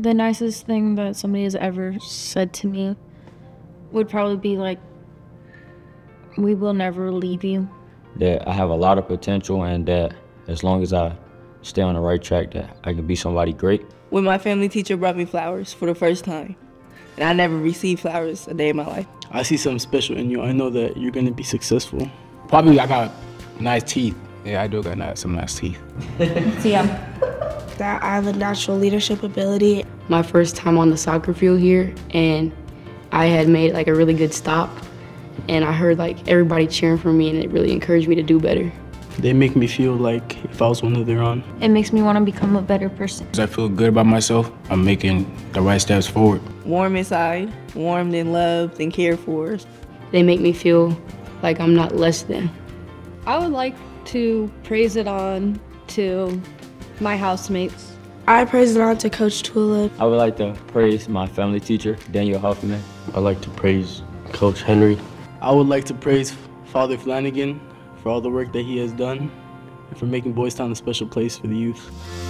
The nicest thing that somebody has ever said to me would probably be like, we will never leave you. That I have a lot of potential, and that as long as I stay on the right track, that I can be somebody great. When my family teacher brought me flowers for the first time, and I never received flowers a day in my life. I see something special in you. I know that you're gonna be successful. Probably I got nice teeth. Yeah, I do got some nice teeth. See ya. That I have a natural leadership ability. My first time on the soccer field here, and I had made like a really good stop, and I heard like everybody cheering for me, and it really encouraged me to do better. They make me feel like if I was one of their own. It makes me want to become a better person. I feel good about myself. I'm making the right steps forward. Warm inside, warmed and loved and cared for. They make me feel like I'm not less than. I would like to praise it on to my housemates. I praise it on to Coach Tulip. I would like to praise my family teacher, Daniel Hoffman. I'd like to praise Coach Henry. I would like to praise Father Flanagan for all the work that he has done, and for making Boys Town a special place for the youth.